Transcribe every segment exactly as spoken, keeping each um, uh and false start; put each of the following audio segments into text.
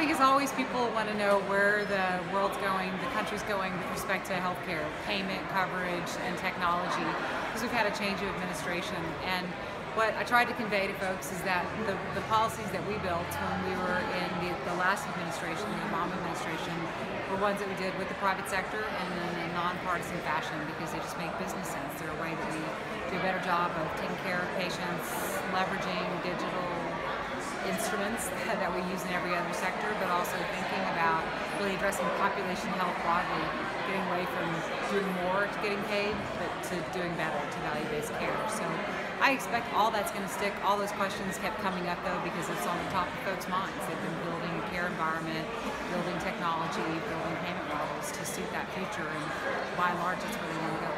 because always people want to know where the world's going, the country's going with respect to healthcare, payment, coverage, and technology, because we've had a change of administration. And what I tried to convey to folks is that the, the policies that we built when we were in the, the last administration, the Obama administration, were ones that we did with the private sector and in a nonpartisan fashion because they just make business sense. They're a way that we do a better job of taking care of patients, leveraging digital instruments that we use in every other sector, but also thinking about really addressing population health broadly, getting away from doing more to getting paid, but to doing better, to value-based care. So I expect all that's going to stick. All those questions kept coming up, though, because it's on the top of folks' minds. They've been building a care environment, building technology, building payment models to suit that future, and by and large, it's where they want to go.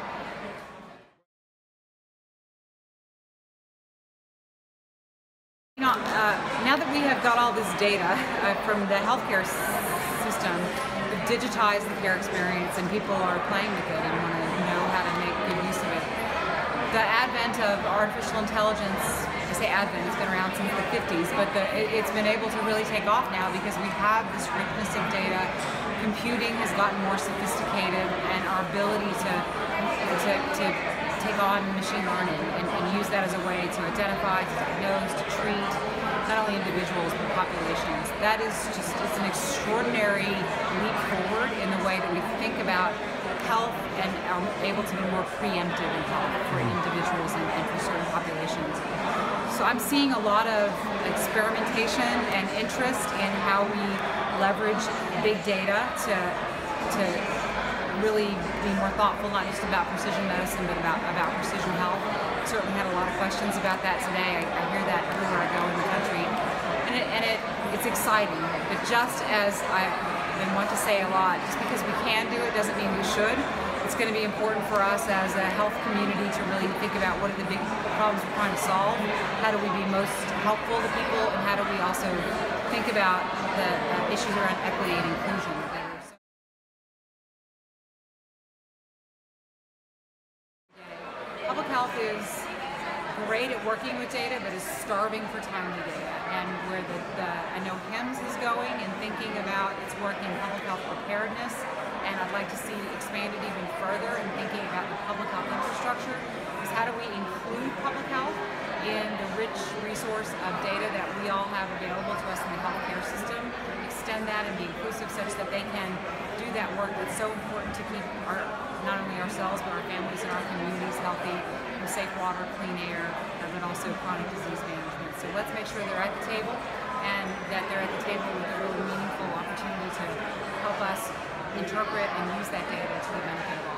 You know, uh, now that we have got all this data uh, from the healthcare system, we've digitized the care experience, and people are playing with it and want to know how to make good use of it. The advent of artificial intelligence, I say advent, it's been around since the fifties, but the, it, it's been able to really take off now because we have this richness of data. Computing has gotten more sophisticated, and our ability to, to, to take on machine learning and, and use that as a way to identify, to diagnose, to treat not only individuals but populations. That is just, it's an extraordinary leap forward in the way that we think about health and are able to be more preemptive in health for individuals and, and for certain populations. So I'm seeing a lot of experimentation and interest in how we leverage big data to, to really be more thoughtful, not just about precision medicine, but about, about precision health. I certainly had a lot of questions about that today. I, I hear that everywhere I go in the country. And, it, and it, it's exciting, but just as I and want to say a lot, just because we can do it doesn't mean we should. It's going to be important for us as a health community to really think about what are the big problems we're trying to solve, how do we be most helpful to people, and how do we also think about the uh, issues around equity and inclusion. Public health is great at working with data, but is starving for timely data. And where the, the I know HIMSS is going and thinking about its work in public health preparedness, and I'd like to see expanded even further in thinking about the public health infrastructure. Is how do we include public health in the rich resource of data that we all have available to us in the healthcare system? Extend that and be inclusive such that they can do that work that's so important to keep our, not only ourselves but our families and our communities healthy, from safe water, clean air, but also chronic disease management. So let's make sure they're at the table, and that they're at the table with a really meaningful opportunity to help us interpret and use that data to the benefit of all.